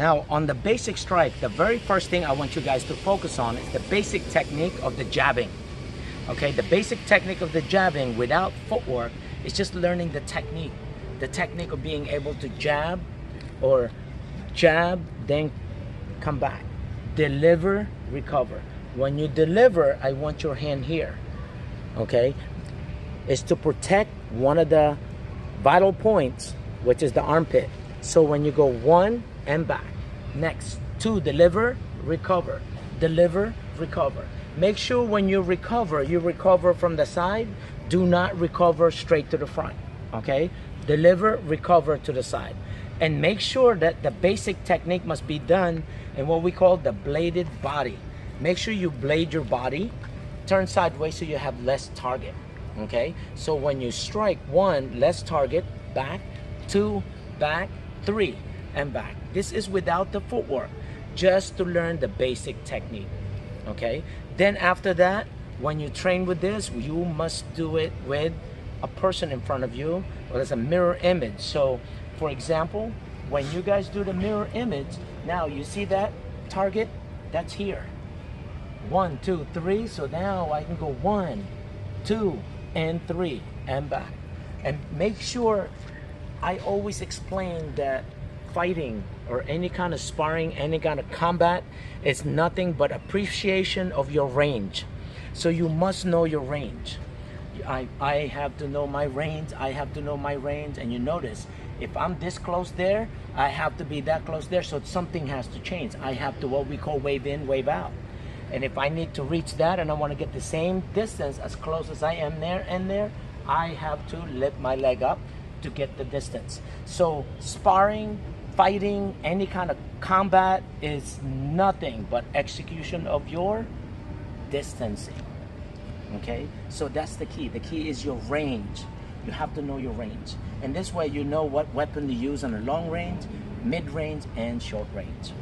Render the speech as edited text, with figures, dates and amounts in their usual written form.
Now on the basic strike, the very first thing I want you guys to focus on is the basic technique of the jabbing. Okay, the basic technique of the jabbing without footwork is just learning the technique of being able to jab or jab, then come back, deliver, recover. When you deliver, I want your hand here, okay? It's to protect one of the vital points, which is the armpit. So when you go one and back, next, two, deliver, recover, deliver, recover. Make sure when you recover from the side, do not recover straight to the front, okay? Deliver, recover to the side. And make sure that the basic technique must be done in what we call the bladed body. Make sure you blade your body, turn sideways so you have less target, okay? So when you strike, one, less target, back, two, back, three, and back. This is without the footwork, just to learn the basic technique, okay? Then after that, when you train with this, you must do it with a person in front of you, or as a mirror image. So, for example, when you guys do the mirror image, now you see that target? That's here. 1, 2, 3, so now I can go 1, 2, and 3 and back. And make sure, I always explain that fighting or any kind of sparring, any kind of combat is nothing but appreciation of your range. So you must know your range. I have to know my range, I have to know my range. And you notice, if I'm this close there, I have to be that close there, so something has to change. I have to what we call wave in, wave out. And if I need to reach that and I want to get the same distance as close as I am there and there, I have to lift my leg up to get the distance. So sparring, fighting, any kind of combat is nothing but execution of your distancing. Okay, so that's the key. The key is your range. You have to know your range. And this way you know what weapon to use on a long range, mid range, and short range.